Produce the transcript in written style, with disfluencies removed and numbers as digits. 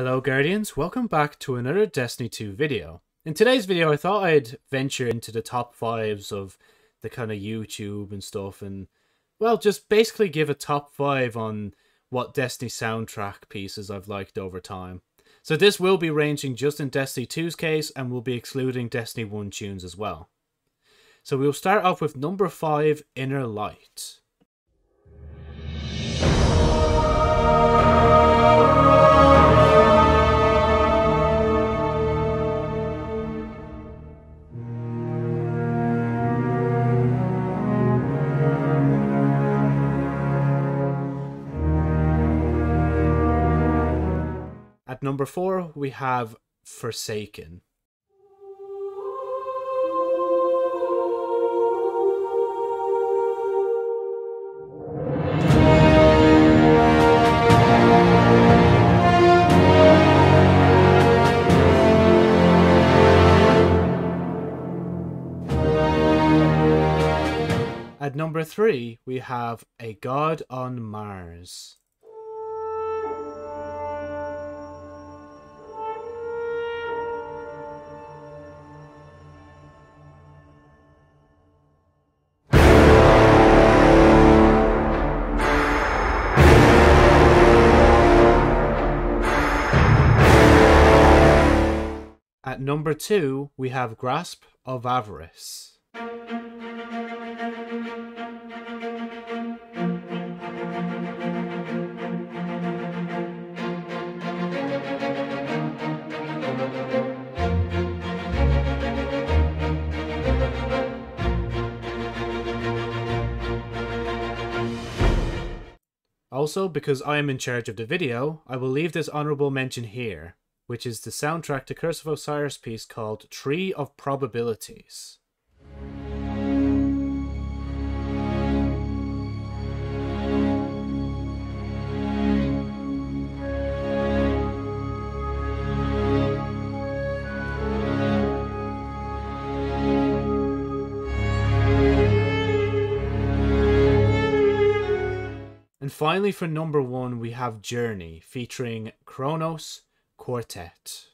Hello Guardians, welcome back to another Destiny 2 video. In today's video I thought I'd venture into the top 5s of the kind of YouTube and stuff and, well, just basically give a top 5 on what Destiny soundtrack pieces I've liked over time. So this will be ranging just in Destiny 2's case and we'll be excluding Destiny 1 tunes as well. So we'll start off with number 5, Inner Light. At number 4, we have Forsaken. At number 3, we have A God on Mars. At number 2, we have Grasp of Avarice. Also, because I am in charge of the video, I will leave this honourable mention here, which is the soundtrack to Curse of Osiris piece called Tree of Probabilities. And finally, for number 1, we have Journey featuring Kronos Quartet.